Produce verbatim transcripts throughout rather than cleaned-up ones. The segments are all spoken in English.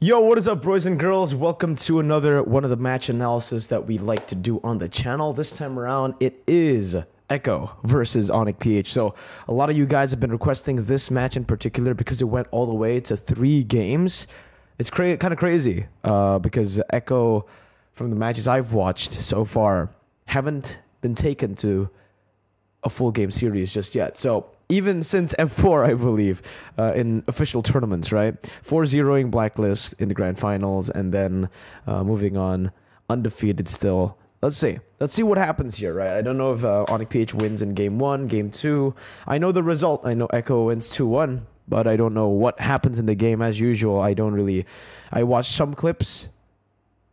Yo, what is up, boys and girls? Welcome to another one of the match analysis that we like to do on the channel. This time around, it is Echo versus Onic P H. So a lot of you guys have been requesting this match in particular because it went all the way to three games. It's cra kind of crazy uh, because Echo, from the matches I've watched so far, haven't been taken to a full game series just yet. So even since M four, I believe, uh, in official tournaments, right? four zero-ing Blacklist in the grand finals, and then uh, moving on, undefeated still. Let's see. Let's see what happens here, right? I don't know if uh, Onic P H wins in game one, game two. I know the result. I know Echo wins two one, but I don't know what happens in the game as usual. I don't really... I watched some clips,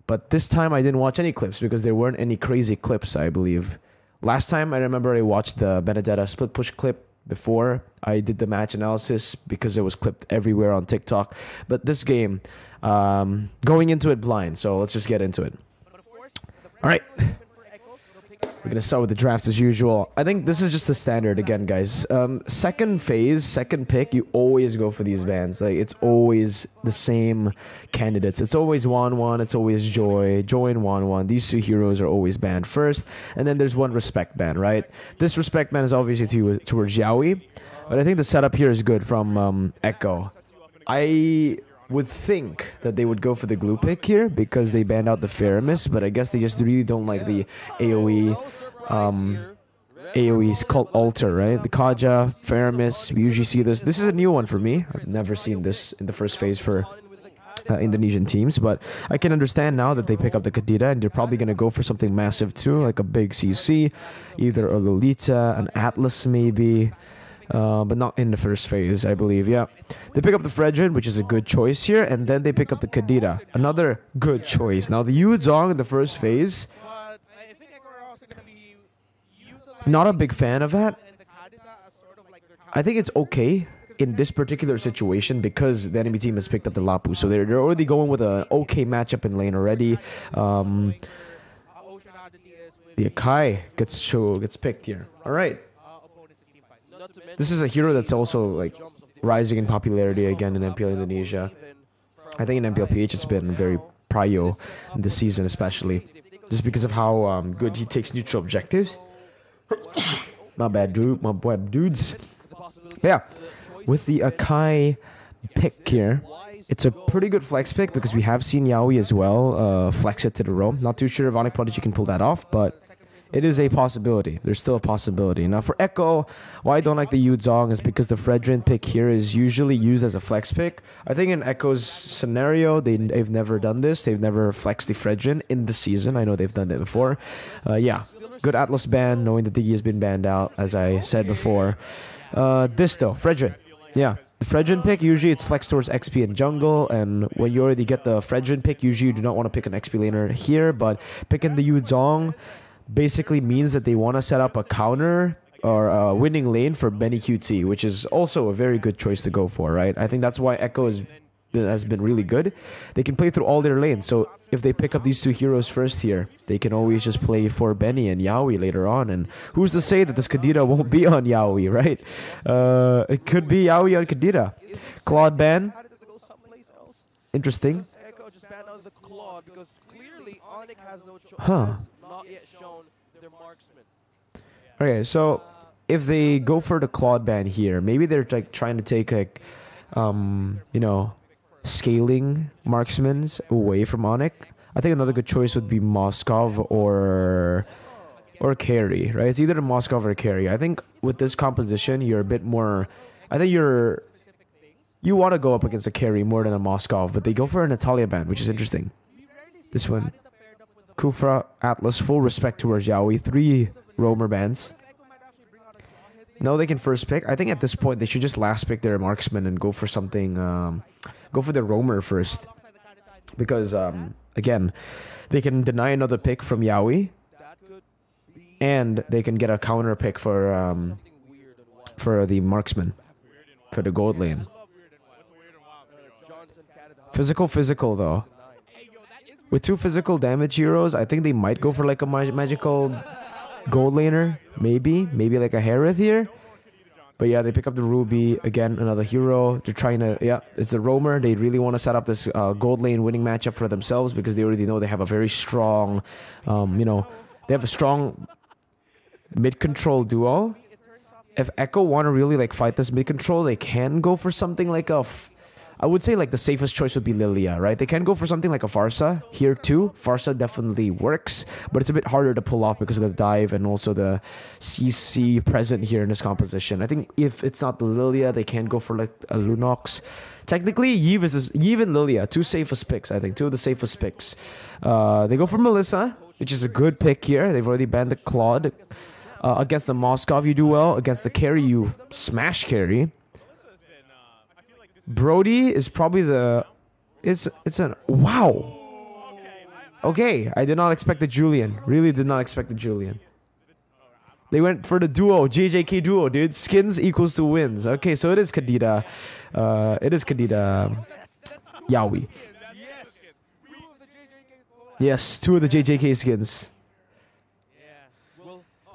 but this time I didn't watch any clips because there weren't any crazy clips, I believe. Last time, I remember I watched the Benedetta split push clip before I did the match analysis because it was clipped everywhere on TikTok. But this game, um, going into it blind, so let's just get into it. All right. We're going to start with the drafts as usual. I think this is just the standard again, guys. Um, second phase, second pick, you always go for these bands. Like, it's always the same candidates. It's always Wan Wan. It's always Joy. Joy and Wan Wan. These two heroes are always banned first. And then there's one respect ban, right? This respect ban is obviously to, towards Yaoi. But I think the setup here is good from um, Echo. I... would think that they would go for the glue pick here because they banned out the Faramis, but I guess they just really don't like the AoE, um, AoE's cult altar, right? The Kaja, Faramis, we usually see this. This is a new one for me. I've never seen this in the first phase for uh, Indonesian teams, but I can understand now that they pick up the Kadita and they're probably going to go for something massive too, like a big C C, either a Lolita, an Atlas maybe. Uh, but not in the first phase, I believe, yeah. They pick up the Fredrinn, which is a good choice here, and then they pick up the Kadita, another good choice. Now, the Yu Zhong in the first phase, not a big fan of that. I think it's okay in this particular situation because the enemy team has picked up the Lapu, so they're, they're already going with an okay matchup in lane already. Um, the Akai gets, show, gets picked here. All right. This is a hero that's also like rising in popularity again in M P L Indonesia. I think in M P L P H it's been very prio in this season, especially just because of how um, good he takes neutral objectives. My bad, dude. My bad, dudes. But yeah, with the Akai pick here, it's a pretty good flex pick because we have seen Yaoi as well uh, flex it to the roam. Not too sure if Onic Prodigy can pull that off, but it is a possibility. There's still a possibility. Now, for Echo, why I don't like the Yu Zhong is because the Fredrinn pick here is usually used as a flex pick. I think in Echo's scenario, they, they've never done this. They've never flexed the Fredrinn in the season. I know they've done that before. Uh, yeah, good Atlas ban, knowing that the Yi has been banned out, as I said before. Uh, this, though, Fredrinn. Yeah, the Fredrinn pick, usually it's flexed towards X P and jungle, and when you already get the Fredrinn pick, usually you do not want to pick an X P laner here, but picking the Yu Zhong basically means that they want to set up a counter or a winning lane for Benny Q T, which is also a very good choice to go for, right? I think that's why Echo has been, has been really good. They can play through all their lanes, so if they pick up these two heroes first here, they can always just play for Benny and Yaoi later on, and who's to say that this Kadita won't be on Yaoi, right? Uh, it could be Yaoi on Kadita. Claude ban. Interesting. Huh. Okay, so if they go for the Claude ban here, maybe they're like trying to take like, um, you know, scaling marksmans away from Onic. I think another good choice would be Moskov or or Karrie, right? It's either Moskov or Karrie. I think with this composition, you're a bit more. I think you're you want to go up against a Karrie more than a Moskov, but they go for a Natalia ban, which is interesting. This one. Kufra, Atlas, full respect towards Yaoi. Three roamer bans. No, they can first pick. I think at this point, they should just last pick their marksman and go for something. Um, go for their roamer first. Because, um, again, they can deny another pick from Yaoi. And they can get a counter pick for, um, for the marksman. For the gold lane. Physical, physical, though. With two physical damage heroes, I think they might go for like a mag magical gold laner. Maybe. Maybe like a Herith here. But yeah, they pick up the Ruby. Again, another hero. They're trying to... Yeah, it's a roamer. They really want to set up this uh, gold lane winning matchup for themselves because they already know they have a very strong... Um, you know, they have a strong mid-control duo. If Echo want to really, like, fight this mid-control, they can go for something like a... F I would say, like, the safest choice would be Lilia, right? They can go for something like a Pharsa here, too. Pharsa definitely works, but it's a bit harder to pull off because of the dive and also the C C present here in this composition. I think if it's not the Lilia, they can go for, like, a Lunox. Technically, Yves, is this, Yves and Lilia, two safest picks, I think. Two of the safest picks. Uh, they go for Melissa, which is a good pick here. They've already banned the Claude. Uh, against the Moskov, you do well. Against the Karrie, you smash Karrie. Brody is probably the... It's it's an... Wow! Okay, I did not expect the Julian. Really did not expect the Julian. They went for the duo, J J K duo, dude. Skins equals to wins. Okay, so it is Kadita. Uh, it is Kadita. Yaoi. Yes, two of the J J K skins.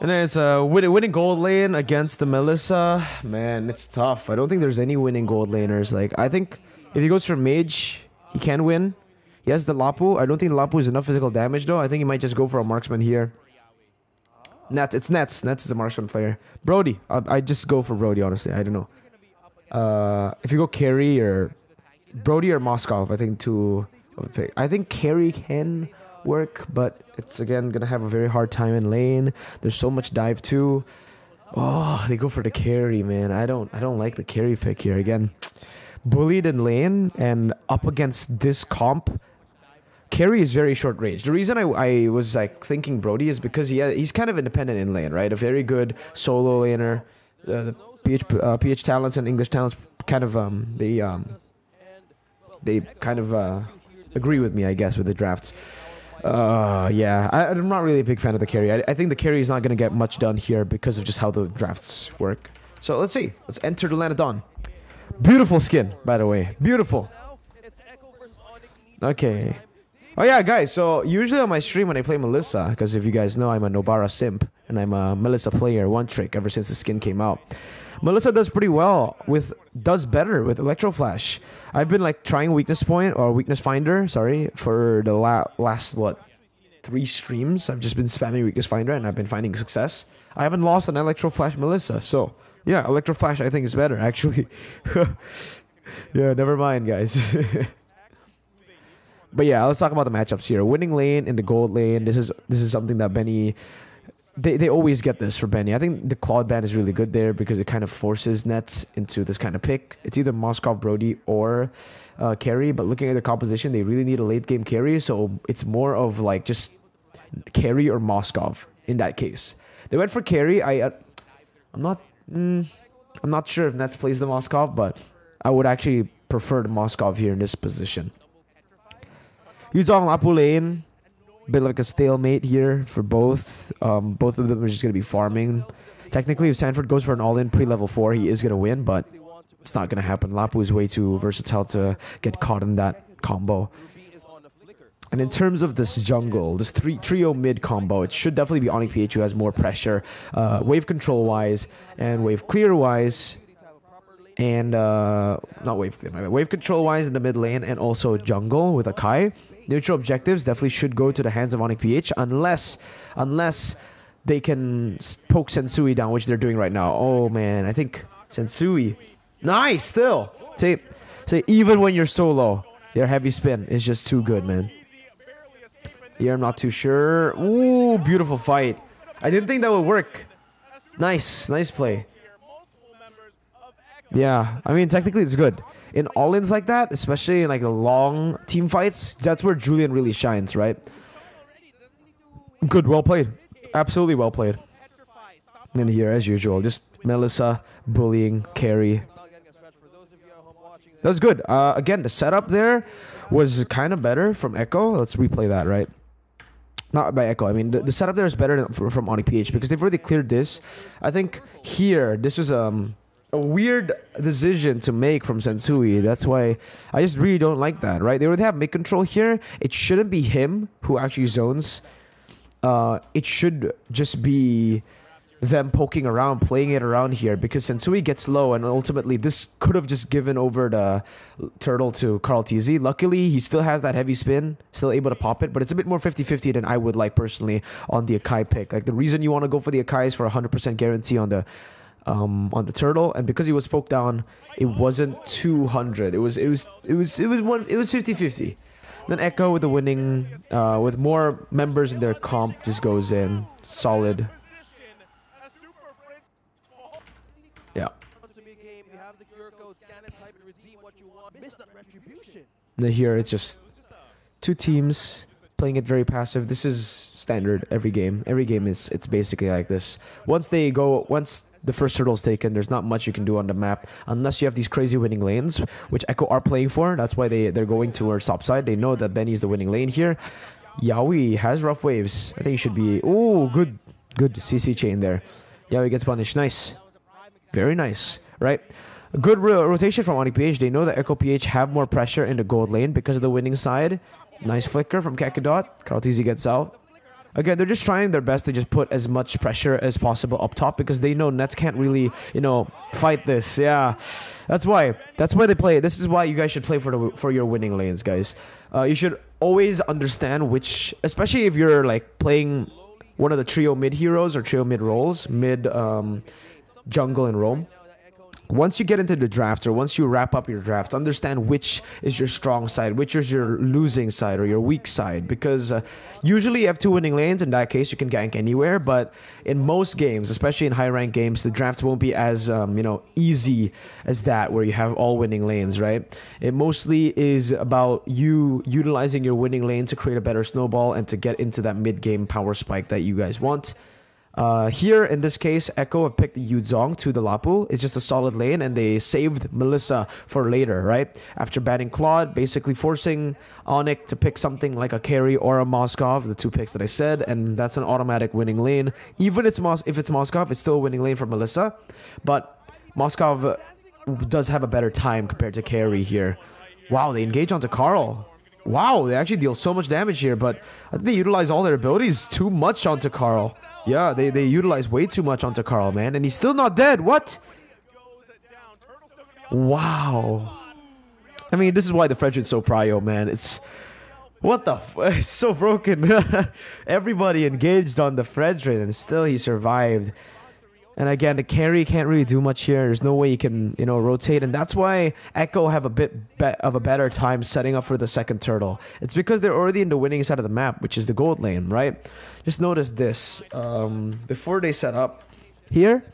And then it's a win winning gold lane against the Melissa. Man, it's tough. I don't think there's any winning gold laners. Like, I think if he goes for mage, he can win. He has the Lapu. I don't think Lapu is enough physical damage, though. I think he might just go for a marksman here. Nets. It's Nets. Nets is a marksman player. Brody. I, I just go for Brody, honestly. I don't know. Uh, if you go Karrie or... Brody or Moskov, I think two... I think Karrie can... work, but it's again gonna have a very hard time in lane. There's so much dive too. Oh, they go for the Karrie, man. I don't I don't like the Karrie pick here again. Bullied in lane and up against this comp. Karrie is very short range. The reason I, I was like thinking Brody is because he has, he's kind of independent in lane, right? A very good solo laner. Uh, the P H uh, P H talents and English talents kind of um they um they kind of uh, agree with me, I guess, with the drafts. Uh, yeah, I, I'm not really a big fan of the Karrie. I, I think the Karrie is not going to get much done here because of just how the drafts work. So let's see. Let's enter the Land of Dawn. Beautiful skin, by the way. Beautiful. Okay. Oh, yeah, guys. So usually on my stream when I play Melissa, because if you guys know, I'm a Nobara simp. And I'm a Melissa player, one trick, ever since the skin came out. Melissa does pretty well with, does better with Electro Flash. I've been like trying Weakness Point or Weakness Finder, sorry, for the la last, what, three streams. I've just been spamming Weakness Finder and I've been finding success. I haven't lost an Electro Flash Melissa, so yeah, Electro Flash I think is better, actually. Yeah, never mind, guys. But yeah, let's talk about the matchups here. Winning lane in the gold lane. This is, this is something that Benny... They, they always get this for Benny. I think the Claude ban is really good there because it kind of forces Nets into this kind of pick. It's either Moskov, Brody, or uh, Karrie. But looking at the composition, they really need a late-game Karrie. So it's more of like just Karrie or Moskov in that case. They went for Karrie. I, uh, I'm not mm, I'm not sure if Nets plays the Moskov, but I would actually prefer the Moskov here in this position. Yu Zhong Lapu lane. Bit like a stalemate here for both. Um, both of them are just going to be farming. Technically, if Sanford goes for an all-in pre-level four, he is going to win, but it's not going to happen. Lapu is way too versatile to get caught in that combo. And in terms of this jungle, this three, trio mid combo, it should definitely be Onic P H who has more pressure, uh, wave control-wise and wave clear-wise. And, uh, not wave clear, my bad. Wave control-wise in the mid lane and also jungle with Akai. Neutral objectives definitely should go to the hands of Onic P H unless, unless they can poke Sensui down, which they're doing right now. Oh, man. I think Sensui. Nice, still. Say, say even when you're solo, your heavy spin is just too good, man. Yeah, I'm not too sure. Ooh, beautiful fight. I didn't think that would work. Nice, nice play. Yeah, I mean, technically it's good. In all-ins like that, especially in like long team fights, that's where Julian really shines, right? Good, well played. Absolutely well played. And here, as usual, just Melissa bullying Karrie. That was good. Uh, again, the setup there was kind of better from Echo. Let's replay that, right? Not by Echo. I mean, the, the setup there is better than from, from Onic P H because they've already cleared this. I think here, this was... um. a weird decision to make from Sensui. That's why I just really don't like that, right? They already have mid control here. It shouldn't be him who actually zones. Uh, it should just be them poking around, playing it around here, because Sensui gets low, and ultimately this could have just given over the turtle to CarlTzy. Luckily, he still has that heavy spin, still able to pop it, but it's a bit more fifty fifty than I would like personally on the Akai pick. Like, the reason you want to go for the Akai is for one hundred percent guarantee on the um on the turtle, and because he was poked down, it wasn't two hundred. It was it was it was it was one it was fifty fifty. Then Echo with the winning, uh, with more members in their comp, just goes in. Solid. Yeah. And here it's just two teams playing it very passive. This is standard every game. Every game is it's basically like this. Once they go, once the first turtle is taken, there's not much you can do on the map unless you have these crazy winning lanes, which Echo are playing for. That's why they, they're going towards top side. They know that Benny's the winning lane here. Yaoi has rough waves. I think he should be... Ooh, good, good C C chain there. Yaoi gets punished. Nice. Very nice, right? A good ro rotation from Onic P H. They know that Echo P H have more pressure in the gold lane because of the winning side. Nice flicker from Kaikadot. CarlTzy gets out. Again, they're just trying their best to just put as much pressure as possible up top because they know Nets can't really, you know, fight this. Yeah, that's why. That's why they play. This is why you guys should play for the for your winning lanes, guys. Uh, you should always understand which, especially if you're like playing one of the trio mid heroes or trio mid roles, mid um, jungle and roam. Once you get into the draft or once you wrap up your draft, understand which is your strong side, which is your losing side or your weak side. Because uh, usually you have two winning lanes. In that case, you can gank anywhere. But in most games, especially in high rank games, the drafts won't be as um, you know, easy as that where you have all winning lanes, right? It mostly is about you utilizing your winning lane to create a better snowball and to get into that mid-game power spike that you guys want. Uh, here, in this case, Echo have picked the Yu Zhong to the Lapu. It's just a solid lane, and they saved Melissa for later, right? After banning Claude, basically forcing Onic to pick something like a Karrie or a Moskov, the two picks that I said, and that's an automatic winning lane. Even if it's, Mos if it's Moskov, it's still a winning lane for Melissa, but Moskov does have a better time compared to Karrie here. Wow, they engage onto Karl. Wow, they actually deal so much damage here, but I think they utilize all their abilities too much onto Karl. Yeah, they, they utilize way too much onto Karl, man. And he's still not dead. What? Wow. I mean, this is why the Fredrinn's so prio, man. It's... What the f... It's so broken. Everybody engaged on the Fredrinn, and still he survived. And again, the Karrie can't really do much here. There's no way you can, you know, rotate. And that's why Echo have a bit be of a better time setting up for the second turtle. It's because they're already in the winning side of the map, which is the gold lane, right? Just notice this. Um, before they set up here,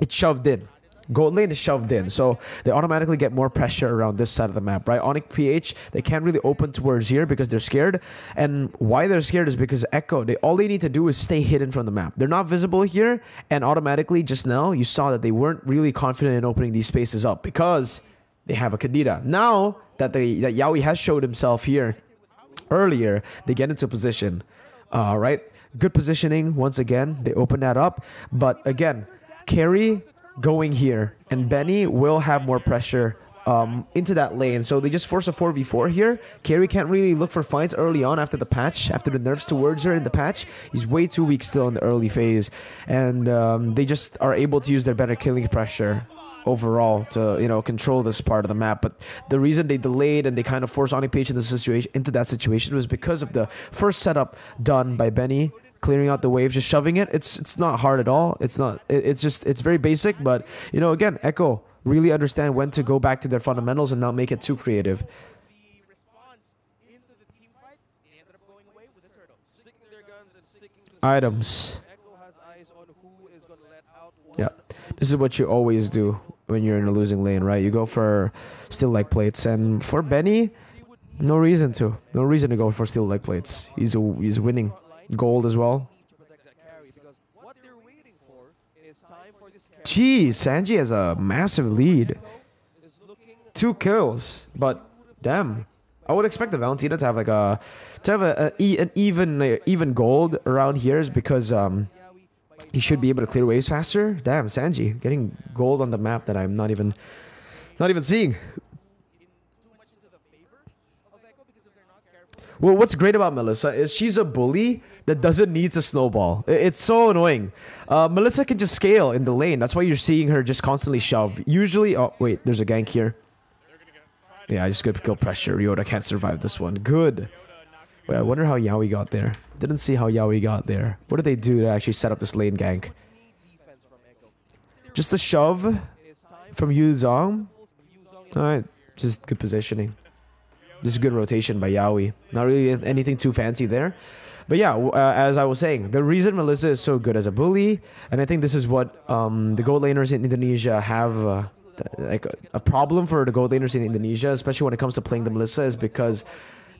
it's shoved in. Gold lane is shoved in, so they automatically get more pressure around this side of the map, right? Onic P H, they can't really open towards here because they're scared. And why they're scared is because Echo, they all they need to do is stay hidden from the map. They're not visible here, and automatically just now, you saw that they weren't really confident in opening these spaces up because they have a Kadita. Now that, they, that Yaoi has showed himself here earlier, they get into position, uh, right? Good positioning, once again, they open that up. But again, Karrie... going here, and Benny will have more pressure um, into that lane, so they just force a four v four here. Karrie can't really look for fights early on after the patch, after the nerfs towards her in the patch. He's way too weak still in the early phase, and um, they just are able to use their better killing pressure overall to, you know, control this part of the map. But the reason they delayed and they kind of forced Onic P H into, situation, into that situation was because of the first setup done by Benny. Clearing out the wave, just shoving it. It's it's not hard at all. It's not. It, it's just it's very basic. But you know, again, Echo really understand when to go back to their fundamentals and not make it too creative. Items. Yeah, this is what you always do when you're in a losing lane, right? You go for steel leg plates, and for Benny, no reason to. No reason to go for steel leg plates. He's a, he's winning. Gold as well. Geez, Sanji has a massive lead. Two kills, but damn. I would expect the Valentina to have like a to have a, a, an even a, even gold around here is because um he should be able to clear waves faster. Damn, Sanji getting gold on the map that I'm not even not even seeing. Well, what's great about Melissa is she's a bully that doesn't need a snowball. It's so annoying. Uh, Melissa can just scale in the lane. That's why you're seeing her just constantly shove. Usually... Oh, wait. There's a gank here. Yeah, I just got to kill pressure. Ryota can't survive this one. Good. Wait, I wonder how Yaoi got there. Didn't see how Yaoi got there. What did they do to actually set up this lane gank? Just the shove from Yu Zhong. Alright. Just good positioning. Just good rotation by Yaoi. Not really anything too fancy there. But yeah, uh, as I was saying, the reason Melissa is so good as a bully, and I think this is what um, the gold laners in Indonesia have, uh, like a problem for the gold laners in Indonesia, especially when it comes to playing the Melissa, is because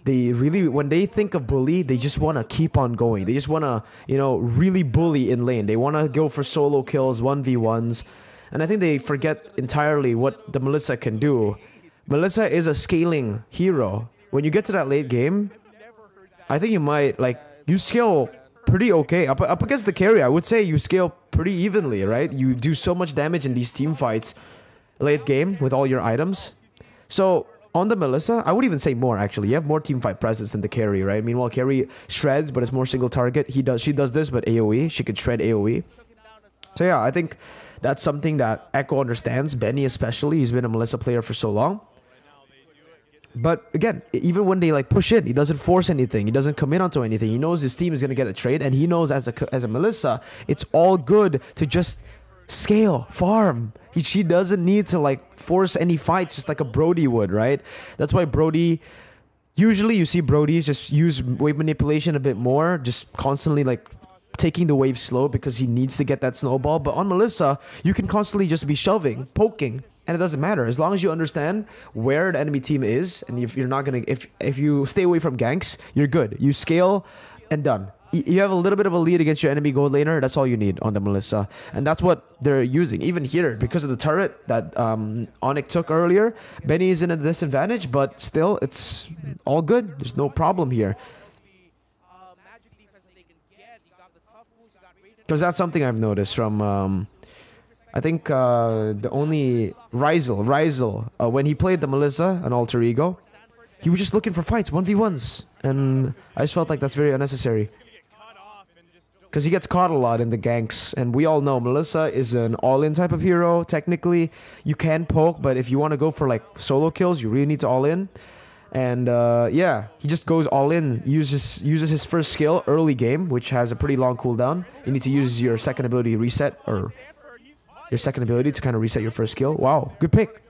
they really, when they think of bully, they just want to keep on going. They just want to, you know, really bully in lane. They want to go for solo kills, one v ones. And I think they forget entirely what the Melissa can do. Melissa is a scaling hero. When you get to that late game, I think you might, like, you scale pretty okay. Up, up against the carry, I would say you scale pretty evenly, right? You do so much damage in these team fights late game with all your items. So, on the Melissa, I would even say more, actually. You have more team fight presence than the carry, right? Meanwhile, carry shreds, but it's more single target. He does, she does this, but AoE. She could shred AoE. So, yeah, I think that's something that Echo understands. Benny especially. He's been a Melissa player for so long. But again, even when they like push in, he doesn't force anything. He doesn't commit onto anything. He knows his team is going to get a trade. And he knows as a, as a Melissa, it's all good to just scale, farm. He, she doesn't need to like force any fights just like a Brody would, right? That's why Brody... Usually you see Brody's just use wave manipulation a bit more. Just constantly like taking the wave slow because he needs to get that snowball. But on Melissa, you can constantly just be shoving, poking. And it doesn't matter as long as you understand where the enemy team is, and if you're not gonna, if if you stay away from ganks, you're good. You scale, and done. You have a little bit of a lead against your enemy gold laner. That's all you need on the Melissa, and that's what they're using. Even here, because of the turret that um, Onic took earlier, Benny is in a disadvantage, but still, it's all good. There's no problem here. Because that's something I've noticed from. Um, I think uh, the only Ryzel, Ryzel, uh, when he played the Melissa, an alter ego, he was just looking for fights, one v ones. And I just felt like that's very unnecessary. Because he gets caught a lot in the ganks. And we all know Melissa is an all-in type of hero. Technically, you can poke, but if you want to go for like solo kills, you really need to all-in. And uh, yeah, he just goes all-in, uses, uses his first skill early game, which has a pretty long cooldown. You need to use your second ability reset or... Your second ability to kind of reset your first skill. Wow, good pick.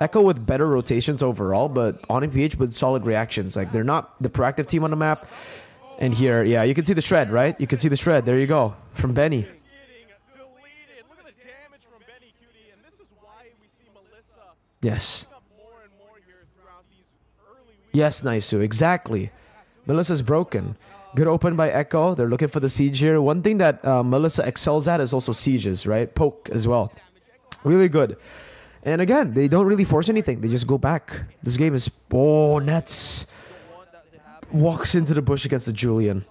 Echo with better rotations overall, but Onic P H with solid reactions. Like, they're not the proactive team on the map. And here, yeah, you can see the shred, right? You can see the shred. There you go. From Benny. Yes. Yes, Naisu. Exactly. Melissa's broken. Good open by Echo. They're looking for the siege here. One thing that uh, Melissa excels at is also sieges, right? Poke as well. Really good. And again, they don't really force anything. They just go back. This game is... Oh, Nets. Walks into the bush against the Julian.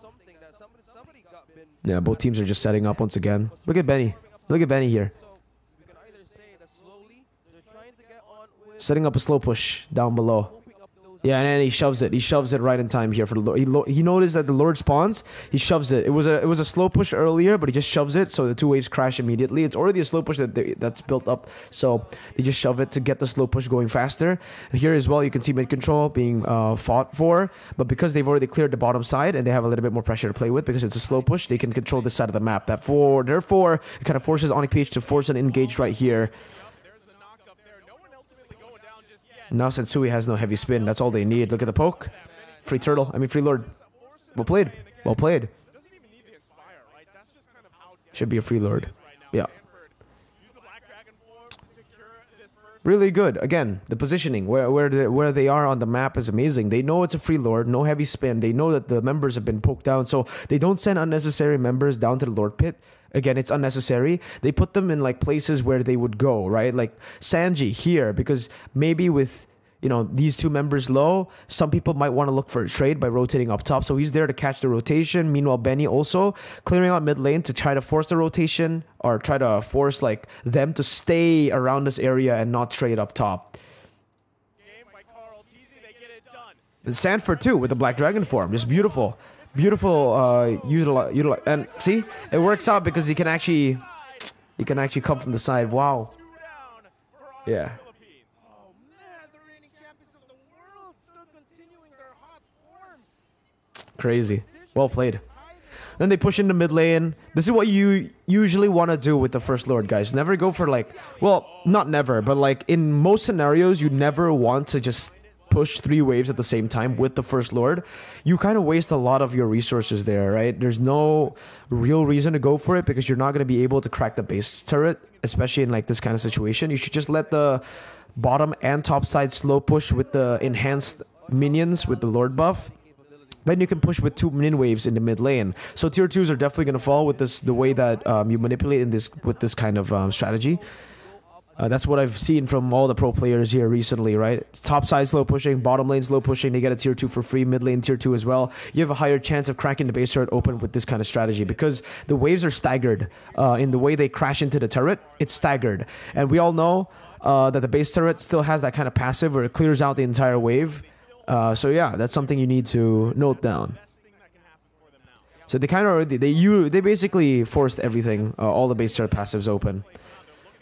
Yeah, both teams are just setting up once again. Look at Benny. Look at Benny here. Setting up a slow push down below. Yeah, and then he shoves it. He shoves it right in time here for the Lord. He, lo he noticed that the Lord spawns. He shoves it. It was a it was a slow push earlier, but he just shoves it, so the two waves crash immediately. It's already a slow push that they, that's built up, so they just shove it to get the slow push going faster. And here as well, you can see mid control being uh, fought for, but because they've already cleared the bottom side and they have a little bit more pressure to play with because it's a slow push, they can control this side of the map. That for therefore it kind of forces Onic P H to force an engage right here. Now Sensui has no heavy spin. That's all they need. Look at the poke. Free turtle. I mean, free lord. Well played. Well played. Should be a free lord. Yeah. Really good. Again, the positioning. Where, where, they, where they are on the map is amazing. They know it's a free lord. No heavy spin. They know that the members have been poked down. So they don't send unnecessary members down to the lord pit. Again, it's unnecessary. They put them in like places where they would go, right? Like Sanji here, because maybe with, you know, these two members low, some people might want to look for a trade by rotating up top. So he's there to catch the rotation. Meanwhile, Benny also clearing out mid lane to try to force the rotation or try to force like them to stay around this area and not trade up top. Sanford too with the black dragon form, just beautiful, beautiful. Uh, utilize, utilize, and see, it works out because you can actually, you can actually come from the side. Wow. Yeah. Crazy. Well played. Then they push into mid lane. This is what you usually want to do with the First Lord, guys. Never go for like... Well, not never, but like in most scenarios, you never want to just push three waves at the same time with the First Lord. You kind of waste a lot of your resources there, right? There's no real reason to go for it because you're not going to be able to crack the base turret, especially in like this kind of situation. You should just let the bottom and top side slow push with the enhanced minions with the Lord buff. Then you can push with two minion waves in the mid lane. So tier twos are definitely gonna fall with this, the way that um, you manipulate in this with this kind of um, strategy. Uh, that's what I've seen from all the pro players here recently, right? It's top side slow pushing, bottom lane slow pushing. They get a tier two for free, mid lane tier two as well. You have a higher chance of cracking the base turret open with this kind of strategy because the waves are staggered. Uh, in the way they crash into the turret, it's staggered, and we all know uh, that the base turret still has that kind of passive where it clears out the entire wave. Uh, so yeah, that's something you need to note down. So they kind of, they, they you they basically forced everything, uh, all the base turret passives open.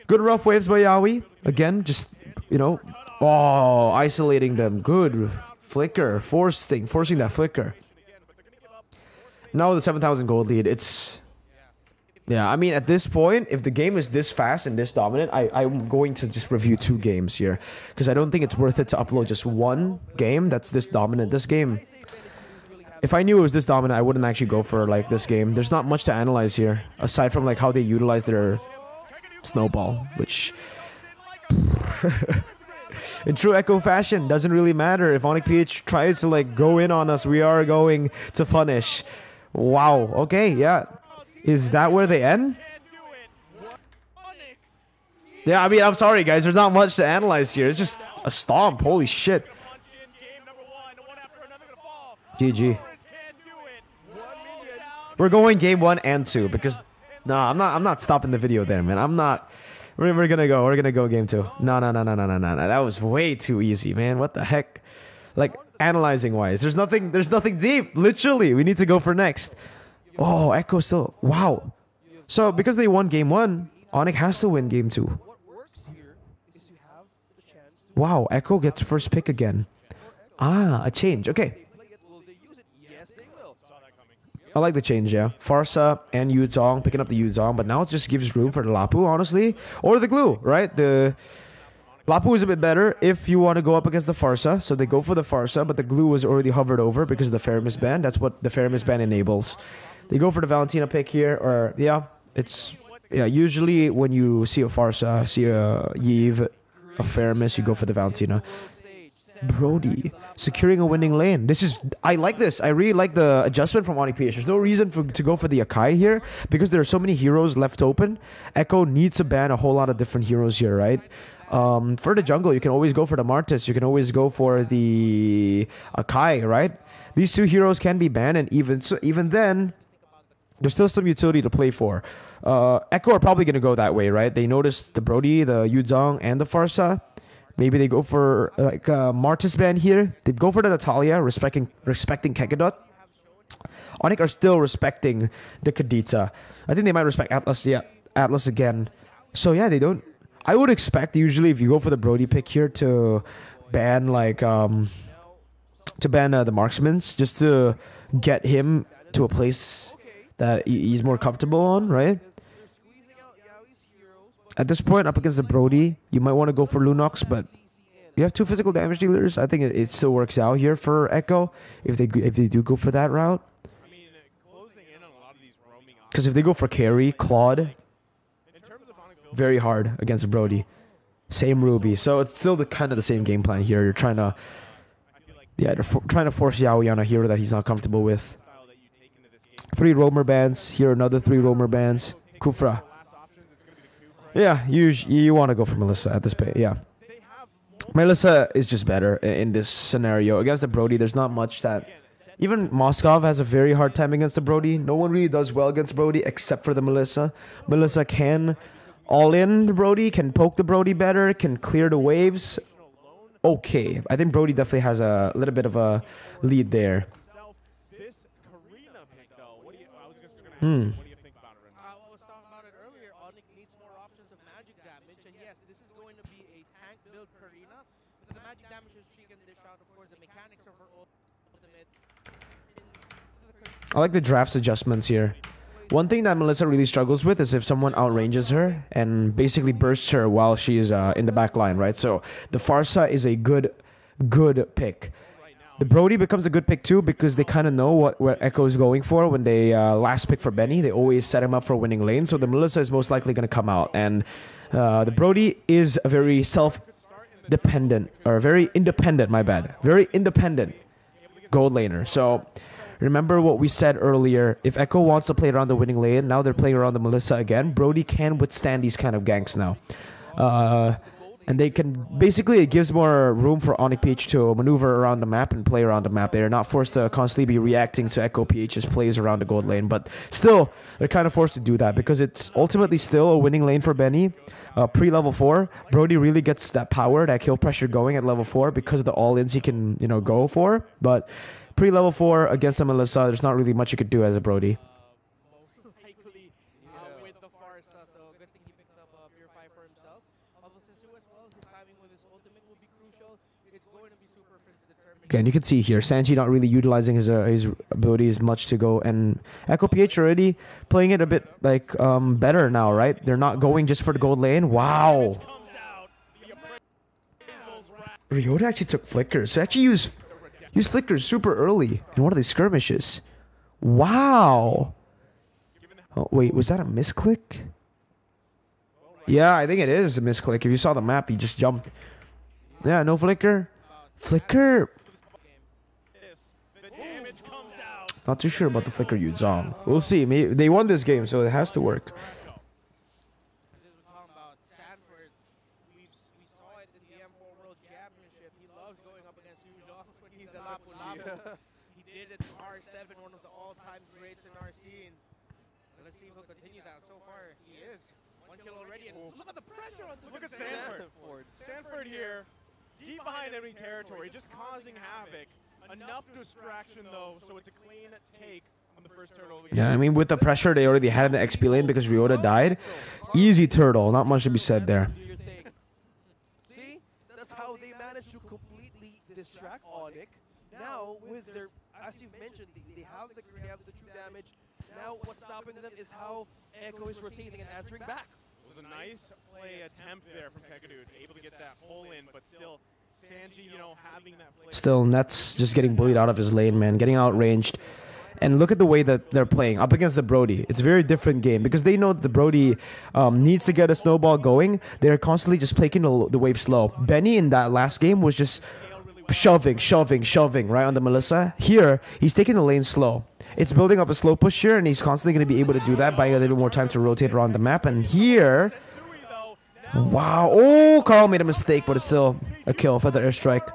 Good rough waves by Yaoi. Again, just, you know, oh, isolating them. Good flicker, forcing, forcing that flicker. Now the seven thousand gold lead, it's... Yeah, I mean, at this point, if the game is this fast and this dominant, I, I'm going to just review two games here. Because I don't think it's worth it to upload just one game that's this dominant. This game, if I knew it was this dominant, I wouldn't actually go for, like, this game. There's not much to analyze here, aside from, like, how they utilize their snowball, which... In true Echo fashion, doesn't really matter. If Onic P H tries to, like, go in on us, we are going to punish. Wow, okay, yeah. Is that where they end? Yeah, I mean, I'm sorry, guys. There's not much to analyze here. It's just a stomp. Holy shit. G G. We're going game one and two because... Nah, I'm not, I'm not stopping the video there, man. I'm not... We're, we're gonna go. We're gonna go game two. No, no, no, no, no, no, no. That was way too easy, man. What the heck? Like, analyzing-wise. There's nothing, there's nothing deep. Literally. We need to go for next. Oh, Echo still. Wow. So, because they won game one, Onic has to win game two. Wow, Echo gets first pick again. Ah, a change. Okay. I like the change, yeah. Pharsa and Yu Zhong, picking up the Yu Zhong, but now it just gives room for the Lapu, honestly. Or the glue, right? The Lapu is a bit better if you want to go up against the Pharsa. So they go for the Pharsa, but the glue was already hovered over because of the Faramis ban. That's what the Faramis ban enables. They go for the Valentina pick here, or yeah, it's yeah. Usually when you see a Pharsa, see a Yves, a Faramis, you go for the Valentina. Brody securing a winning lane. This is I like this. I really like the adjustment from Onic P H. There's no reason for to go for the Akai here because there are so many heroes left open. Echo needs to ban a whole lot of different heroes here, right? Um, for the jungle, you can always go for the Martis. You can always go for the Akai, right? These two heroes can be banned, and even so, even then, there's still some utility to play for. Uh, Echo are probably going to go that way, right? They notice the Brody, the Yu Zhong, and the Pharsa. Maybe they go for, like, uh, Martis ban here. They go for the Natalia, respecting respecting Kaikadot. Onic are still respecting the Kadita. I think they might respect Atlas, yeah. Atlas again. So, yeah, they don't... I would expect usually if you go for the Brody pick here to ban like um, to ban uh, the marksmans just to get him to a place that he's more comfortable on, right? At this point, up against the Brody, you might want to go for Lunox, but you have two physical damage dealers. I think it, it still works out here for Echo if they if they do go for that route. Because if they go for Karrie, Claude. Very hard against Brody. Same Ruby. So it's still the kind of the same game plan here. You're trying to... Yeah, you're trying to force Yaoi on a hero that he's not comfortable with. Three roamer bans. Here another three roamer bans. Kufra. Yeah, you you want to go for Melissa at this point. Yeah. Melissa is just better in this scenario. Against the Brody, there's not much that... Even Moskov has a very hard time against the Brody. No one really does well against Brody except for the Melissa. Melissa can... All in Brody, can poke the Brody better, can clear the waves. okay. I think Brody definitely has a little bit of a lead there. Hmm. I like the draft's adjustments here. One thing that Melissa really struggles with is if someone outranges her and basically bursts her while she is uh, in the back line, right? So the Pharsa is a good, good pick. The Brody becomes a good pick too because they kind of know what, what Echo is going for when they uh, last pick for Benny. They always set him up for winning lane, so the Melissa is most likely going to come out. And uh, the Brody is a very self-dependent, or very independent, my bad. Very independent gold laner. So... remember what we said earlier, if Echo wants to play around the winning lane, now they're playing around the Melissa again. Brody can withstand these kind of ganks now. Uh, and they can, basically it gives more room for Onic P H to maneuver around the map and play around the map. They are not forced to constantly be reacting to Echo P H's plays around the gold lane, but still, they're kind of forced to do that because it's ultimately still a winning lane for Benny. Uh, Pre-level four, Brody really gets that power, that kill pressure going at level four because of the all-ins he can, you know, go for, but... pre-level four against a Melissa, there's not really much you could do as a Brody. Again, you can see here, Sanji not really utilizing his, uh, his abilities much to go, and Echo P H already playing it a bit like um, better now, right? They're not going just for the gold lane. Wow! Ryota actually took flickers, so actually used... use flickers super early in one of these skirmishes. Wow. Oh, wait, was that a misclick? Yeah, I think it is a misclick. If you saw the map, he just jumped. Yeah, no flicker. Flicker. Not too sure about the flicker Yu Zhong. We'll see. Maybe they won this game, so it has to work. Sanford. Sanford here, deep behind enemy territory, just causing havoc. Enough distraction though, so it's a clean take on the first turtle. Yeah, I mean with the pressure they already had in the X P lane because Ryota died. Easy turtle, not much to be said there. See, that's how they managed to completely distract Onic. Now with their, as you've mentioned, they have the they have the true damage. Now what's stopping them is how Echo is rotating and answering back. It was a nice play attempt there from Kaikadot, able to get that pull in, but still, Sanji, you know, having that play. Still, Nets just getting bullied out of his lane, man, getting outranged. And look at the way that they're playing up against the Brody. It's a very different game because they know that the Brody um, needs to get a snowball going. They're constantly just taking the, the wave slow. Benny in that last game was just shoving, shoving, shoving right on the Melissa. Here, he's taking the lane slow. It's building up a slow push here, and he's constantly going to be able to do that, buying a little bit more time to rotate around the map. And here... wow. Oh, Karl made a mistake, but it's still a kill for the airstrike.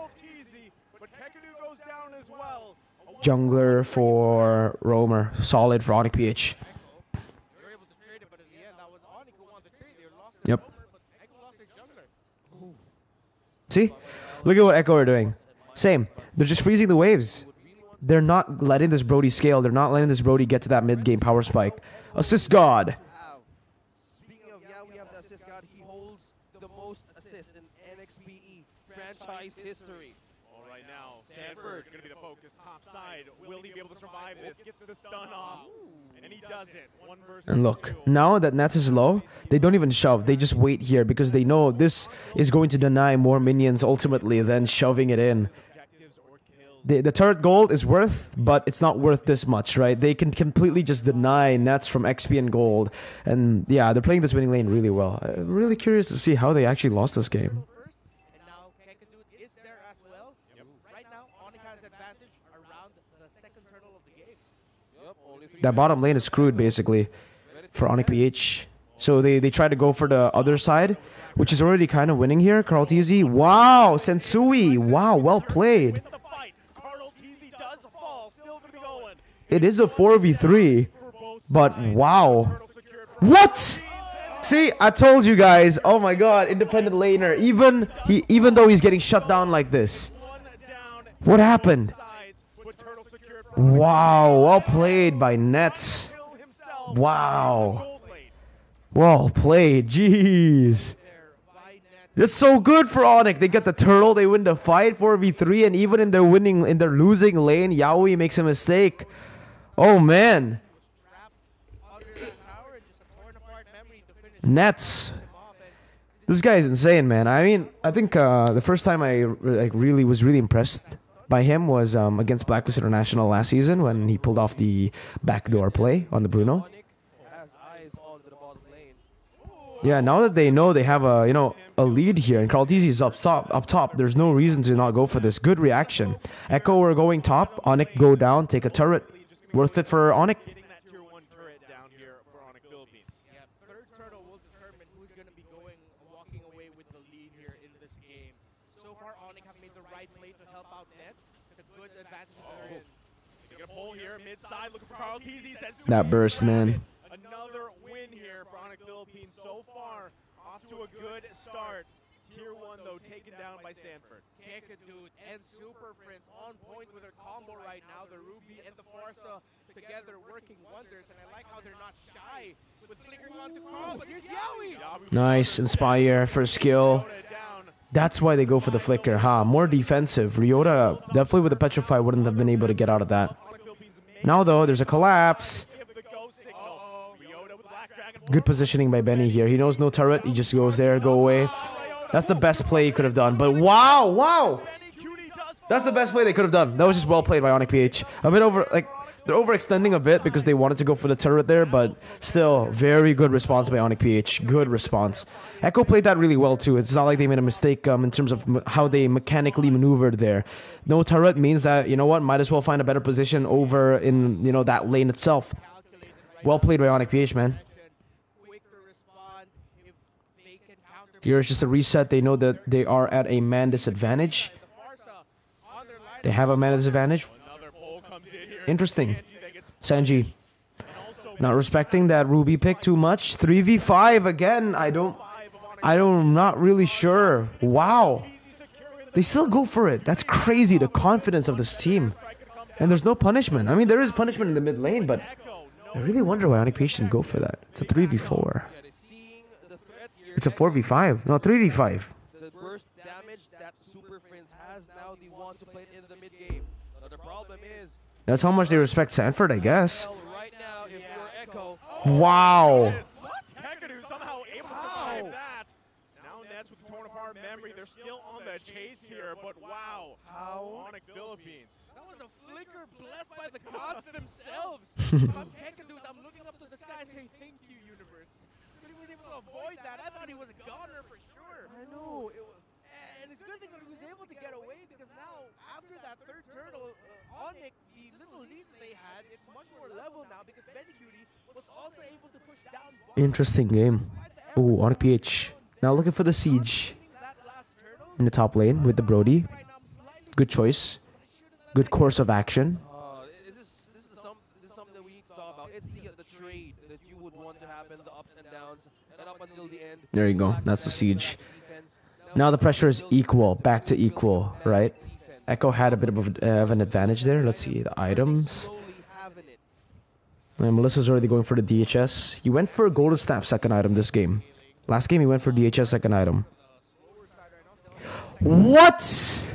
Jungler for Roamer. Solid for Onic P H. Yep. See? Look at what Echo are doing. Same. They're just freezing the waves. They're not letting this Brody scale. They're not letting this Brody get to that mid-game power spike. Assist God. Wow. Speaking of Yaoi, we have the assist God. He holds the most assists in N X P E franchise history. All right, now Sanford going to be the focus top side. Will he be able to survive this? Gets the stun off, and he does it. One versus and look, now that Nats is low, they don't even shove. They just wait here because they know this is going to deny more minions ultimately than shoving it in. The, the turret gold is worth, but it's not worth this much, right? They can completely just deny Nets from X P and gold. And yeah, they're playing this winning lane really well. I'm really curious to see how they actually lost this game. That bottom lane is screwed, basically, for Onic P H. So they, they try to go for the other side, which is already kind of winning here. CarlTzy, wow! Sensui, wow, well played. It is a four v three, but wow. What? See, I told you guys. Oh my god, independent laner. Even he, even though he's getting shut down like this. What happened? Wow, well played by Nets. Wow. Well played, jeez. That's so good for Onic. They get the turtle, they win the fight four v three, and even in their winning, in their losing lane, Yaoi makes a mistake. Oh man. Nets. This guy is insane, man. I mean, I think uh, the first time I like really was really impressed by him was um, against Blacklist International last season when he pulled off the backdoor play on the Bruno. Yeah, now that they know they have a you know a lead here, and CarlTzy is up top. Up top, there's no reason to not go for this. Good reaction. Echo, we're going top. Onic go down. Take a turret. Worth it for Onic. Side, looking for CarlTzy. That burst, man. Another win here for Onic Philippines so far. Off to a good start. Tier one though, taken down by Sanford. Kaikadot and Super Friends on point with their combo right now. The Ruby and the Pharsa together working wonders, and I like how they're not shy with flickering onto Carl. But here's Yaoi. Nice inspire for skill. That's why they go for the flicker, huh? More defensive. Ryota definitely with the petrify wouldn't have been able to get out of that. Now though, there's a collapse. Good positioning by Benny here. He knows no turret. He just goes there, go away. That's the best play he could have done. But wow, wow! That's the best play they could have done. That was just well played by Onic P H. A bit over, like, they're overextending a bit because they wanted to go for the turret there, but still, very good response by Onic P H. Good response. Echo played that really well too. It's not like they made a mistake um, in terms of m how they mechanically maneuvered there. No turret means that, you know what, might as well find a better position over in, you know, that lane itself. Well played by Onic P H, man. Here is just a reset. They know that they are at a man disadvantage. They have a man disadvantage. Interesting. Sanji not respecting that Ruby pick too much. three v five again. I don't I don't I'm not really sure. Wow. They still go for it. That's crazy, the confidence of this team. And there's no punishment. I mean, there is punishment in the mid lane, but I really wonder why Onic P H didn't go for that. It's a three v four. It's a four v five. No, three v five. The burst damage that Super Friends has now, they want to play in the mid game. Now the problem is that's how much they respect Sanford, I guess. Right now, if you're Echo, oh, wow. Kakadu somehow able to survive that. Now Nets with torn apart memory. They're still on the chase here, but wow. How Onic Philippines. That was a flicker blessed by the gods themselves. If I'm Kakadu, I'm looking up to the sky saying, thank you, universe. But he was able to avoid that. I thought he was a goner for sure. I know. It was, and it's a good thing that he was able to get away because now, after that third turtle, Onic, the little lead they had, it's much more level now because Benny Q T was also able to push down. Interesting game. Oh, Onic P H. Now looking for the siege in the top lane with the Brody. Good choice. Good course of action. Uh, is this, this, is some, this is something that we need to talk about. It's the, the trade that you would want to happen, the ups and downs, and up until the end. There you go. That's the siege. Now the pressure is equal, back to equal, right? Echo had a bit of, a, uh, of an advantage there. Let's see the items. And Melissa's already going for the D H S. He went for a golden staff second item this game. Last game he went for D H S second item. What?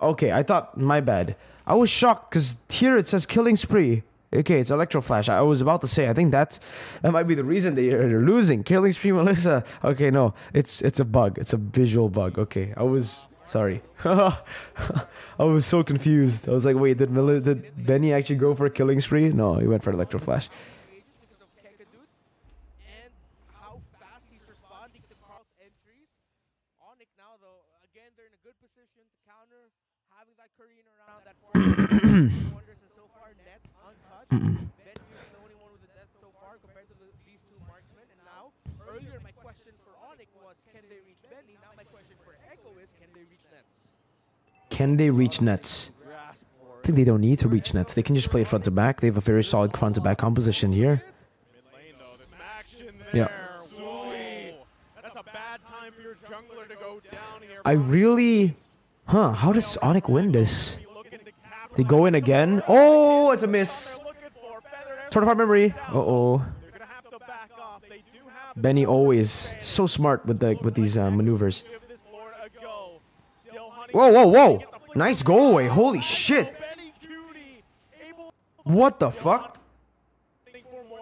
Okay, I thought, my bad. I was shocked because here it says killing spree. Okay, it's Electro Flash. I was about to say, I think that's, that might be the reason they are losing. Killing spree, Melissa. Okay, no, it's it's a bug. It's a visual bug. Okay, I was, sorry. I was so confused. I was like, wait, did, Mel did Benny actually go for a killing spree? No, he went for Electro Flash. Mm-mm. Can they reach Nets? I think they don't need to reach Nets. They can just play it front to back. They have a very solid front to back composition here. Yeah. I really... Huh, how does Onic win this? They go in again. Oh, it's a miss. Torn apart memory. Uh-oh. Benny always so smart with the with these uh, maneuvers. Whoa, whoa, whoa. Nice go away. Holy shit. What the fuck?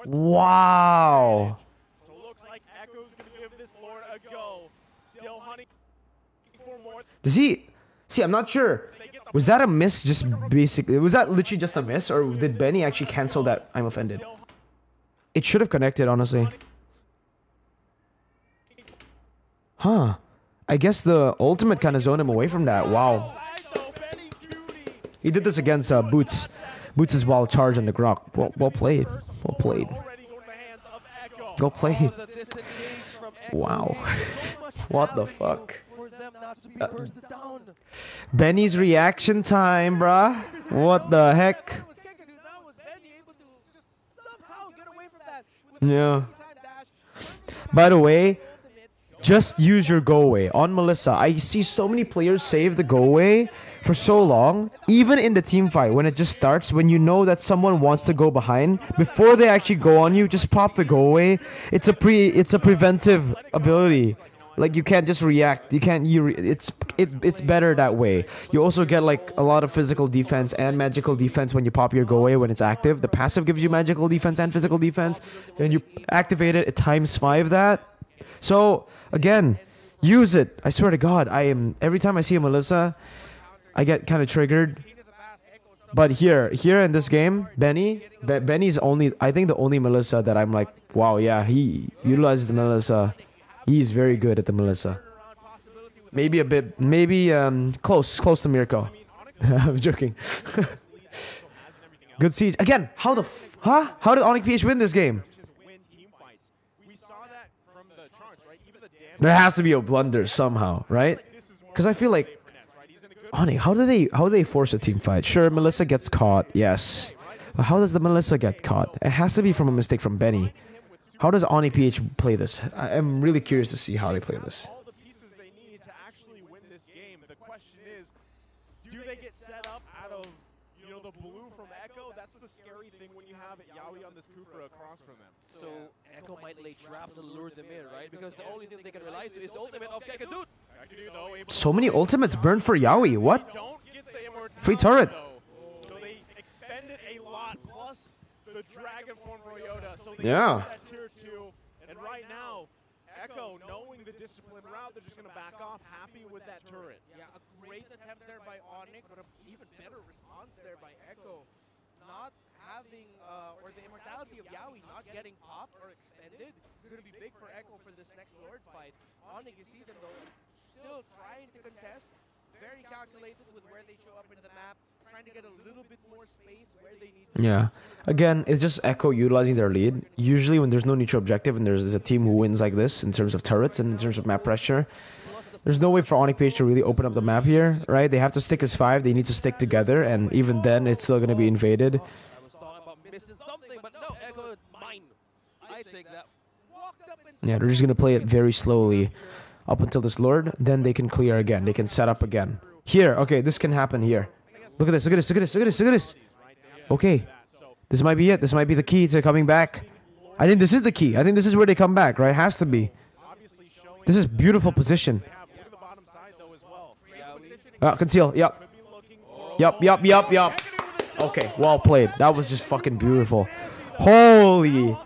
Wow. Does he... See, I'm not sure. Was that a miss just basically... Was that literally just a miss? Or did Benny actually cancel that? I'm offended. It should have connected, honestly. Huh. I guess the ultimate kind of zoned him away from that. Wow. He did this against uh, Boots. Boots' wild charge on the Grok. Well, well played. Well played. Well played. Wow. What the fuck? Uh, Benny's reaction time, bruh. What the heck? Yeah. By the way, just use your go away on Melissa. I see so many players save the go away for so long, even in the team fight when it just starts, when you know that someone wants to go behind before they actually go on you, just pop the go away. It's a pre, it's a preventive ability. Like, you can't just react. You can't... You re it's it, it's better that way. You also get, like, a lot of physical defense and magical defense when you pop your go-away when it's active. The passive gives you magical defense and physical defense. And you activate it, it times five that. So, again, use it. I swear to God, I am... Every time I see a Melissa, I get kind of triggered. But here, here in this game, Benny... Be Benny's only... I think the only Melissa that I'm like, wow, yeah, he utilizes the Melissa... He's very good at the Melissa. Maybe a bit, maybe um, close, close to Mirko. I'm joking. Good siege. Again, how the f... Huh? How did Onic P H win this game? There has to be a blunder somehow, right? Because I feel like... Onic, how do they, how do they force a team fight? Sure, Melissa gets caught, yes. But how does the Melissa get caught? It has to be from a mistake from Benny. How does Onic P H play this? I'm really curious to see how they play this. Do they get set up out of, you know, the blue from Echo? That's the scary thing when you have Yaoi on this Kufra across from them. So Echo might lay traps and lure them in, right? Because the only thing they can rely to is the ultimate of Kaikadot. So many ultimates burned for Yaoi. What? Free turret. So they expended a lot, plus the dragon form Ryota. So they... Yeah. And right now, Echo, knowing the discipline route, they're just going to back off, happy with that turret. Yeah, a great attempt there by Onic, but an even better response there by Echo. Not having, uh, or the immortality of Yaoi not getting popped or expended, it's going to be big for Echo for this next Lord fight. Onic, you see them though, still trying to contest, very calculated with where they show up in the map. Trying to get a little bit more space where they need... Yeah. Again, it's just Echo utilizing their lead. Usually when there's no neutral objective and there's, there's a team who wins like this in terms of turrets and in terms of map pressure, there's no way for Onic P H to really open up the map here, right? They have to stick as five. They need to stick together, and even then it's still going to be invaded. Yeah, they're just going to play it very slowly up until this Lord. Then they can clear again. They can set up again. Here, okay, this can happen here. Look at this, look at this, look at this, look at this, look at this. Okay. This might be it. This might be the key to coming back. I think this is the key. I think this is where they come back, right? Has to be. This is beautiful position. Uh, conceal. Yup. Yup, yup, yup, yup. Okay, well played. That was just fucking beautiful. Holy.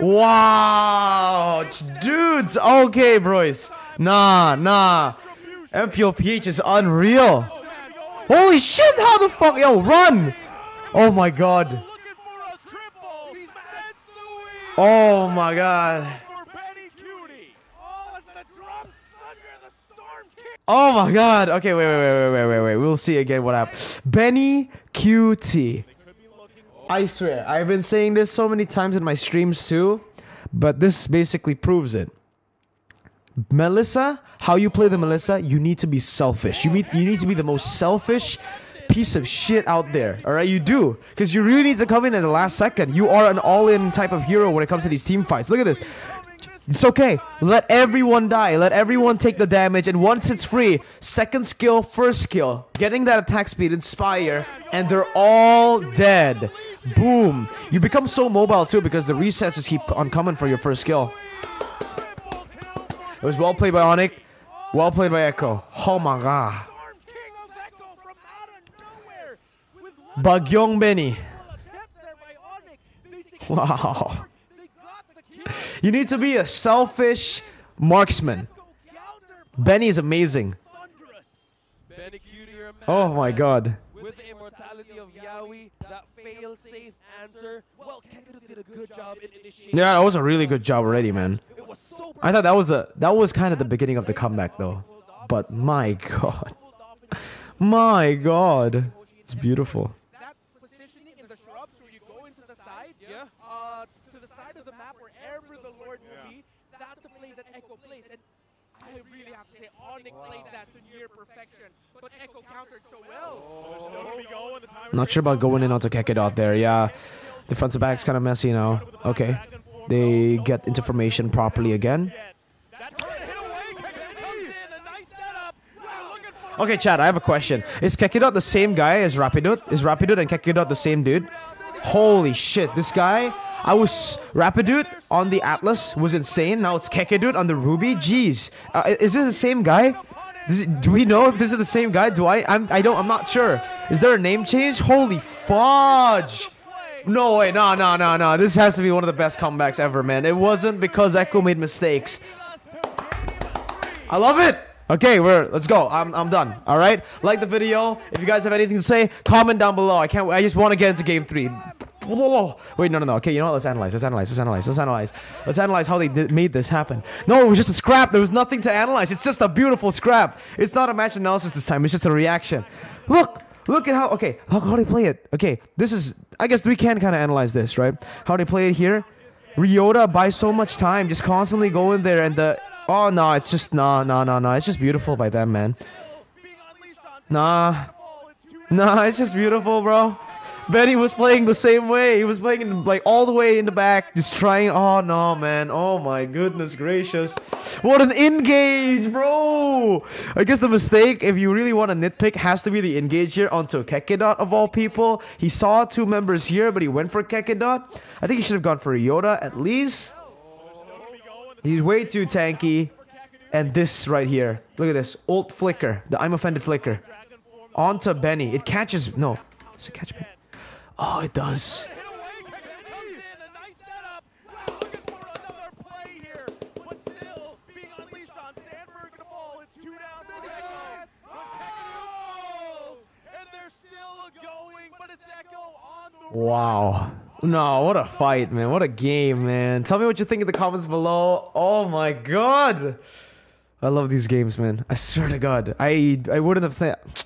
Wow. Dudes. Okay, bros. Nah, nah. M P O P H is unreal. Holy shit, how the fuck? Yo, run! Oh my god. Oh my god. Oh my god. Okay, wait, wait, wait, wait, wait, wait. We'll see again what happens. Benny Q T. I swear, I've been saying this so many times in my streams too, but this basically proves it. Melissa, how you play the Melissa, you need to be selfish. You need, you need to be the most selfish piece of shit out there. Alright, you do. Because you really need to come in at the last second. You are an all-in type of hero when it comes to these team fights. Look at this. It's okay. Let everyone die. Let everyone take the damage. And once it's free, second skill, first skill. Getting that attack speed, inspire, and they're all dead. Boom. You become so mobile too because the resets just keep on coming for your first skill. It was well played by Onic. Well played by Echo. Oh my god. Bagyong Benny. Wow. You need to be a selfish marksman. Benny is amazing. Oh my god. With the immortality of Yaoi, that fail-safe answer, well, Kaikadot did a good job in initiating. Yeah, that was a really good job already, man. I thought that was the that was kind of the beginning of the comeback though. But my god. My god. It's beautiful. That positioning in the shrubs where you go into the side, yeah. Uh to the side of the map wherever the Lord will be, that's a play that Echo plays. And I really have to say, Onic wow. played that to near perfection, but Echo countered so well. Oh. Not sure about going in onto Kaikadot there, yeah. The front to back's kind of messy now. Okay. They get into formation properly again. Okay, chat, I have a question. Is Kaikadot the same guy as Rapidoot? Is Rapidoot and Kaikadot the same dude? Holy shit, this guy... I was Rapidoot on the Atlas was insane. Now it's Kaikadot on the Ruby. Jeez, uh, is this the same guy? It, do we know if this is the same guy? Do I? I'm. I don't. I'm not sure. Is there a name change? Holy fudge! No way. No. No. No. No. This has to be one of the best comebacks ever, man. It wasn't because Echo made mistakes. I love it. Okay, we're let's go. I'm I'm done. All right. Like the video. If you guys have anything to say, comment down below. I can't. I just want to get into game three. Wait, no, no, no. Okay, you know what? Let's analyze. Let's analyze. Let's analyze. Let's analyze. Let's analyze how they did, made this happen. No, it was just a scrap. There was nothing to analyze. It's just a beautiful scrap. It's not a match analysis this time. It's just a reaction. Look. Look at how... Okay, look how they play it. Okay, this is... I guess we can kind of analyze this, right? How they play it here. Ryota buys so much time. Just constantly going there and the... Oh, no. It's just... Nah, nah, nah, nah. It's just beautiful by them, man. Nah. Nah, it's just beautiful, bro. Benny was playing the same way. He was playing like all the way in the back, just trying. Oh no, man! Oh my goodness gracious! What an engage, bro! I guess the mistake, if you really want to nitpick, has to be the engage here onto Kaikadot of all people. He saw two members here, but he went for Kaikadot. I think he should have gone for Ryota at least. He's way too tanky. And this right here, look at this ult flicker, the I'm offended flicker, onto Benny. It catches. No, does it catch Benny? Oh, it does. Wow. No, what a fight, man. What a game, man. Tell me what you think in the comments below. Oh my god. I love these games, man. I swear to god. I I wouldn't have thought...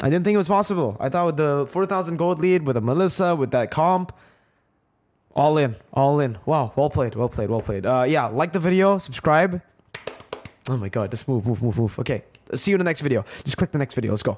I didn't think it was possible. I thought with the four thousand gold lead, with a Melissa, with that comp. All in. All in. Wow. Well played. Well played. Well played. Uh, yeah. Like the video. Subscribe. Oh my god. Just move. Move. Move. Move. Okay. See you in the next video. Just click the next video. Let's go.